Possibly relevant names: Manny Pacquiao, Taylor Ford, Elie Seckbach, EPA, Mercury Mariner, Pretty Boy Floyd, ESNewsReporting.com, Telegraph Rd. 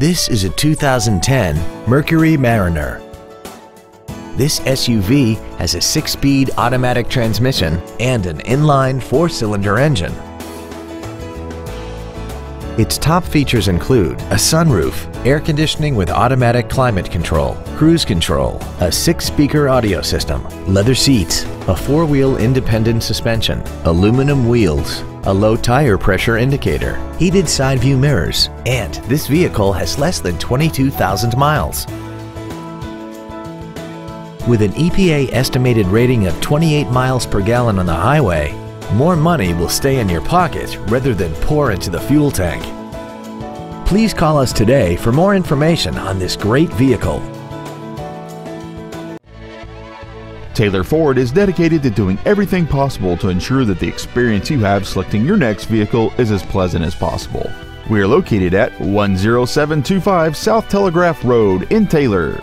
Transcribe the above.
This is a 2010 Mercury Mariner. This SUV has a 6-speed automatic transmission and an inline 4-cylinder engine. Its top features include a sunroof, air conditioning with automatic climate control, cruise control, a 6-speaker audio system, leather seats, a 4-wheel independent suspension, aluminum wheels, a low tire pressure indicator, heated side view mirrors, and this vehicle has less than 22,000 miles. With an EPA estimated rating of 28 miles per gallon on the highway, more money will stay in your pocket rather than pour into the fuel tank. Please call us today for more information on this great vehicle. Taylor Ford is dedicated to doing everything possible to ensure that the experience you have selecting your next vehicle is as pleasant as possible. We are located at 10725 South Telegraph Road in Taylor.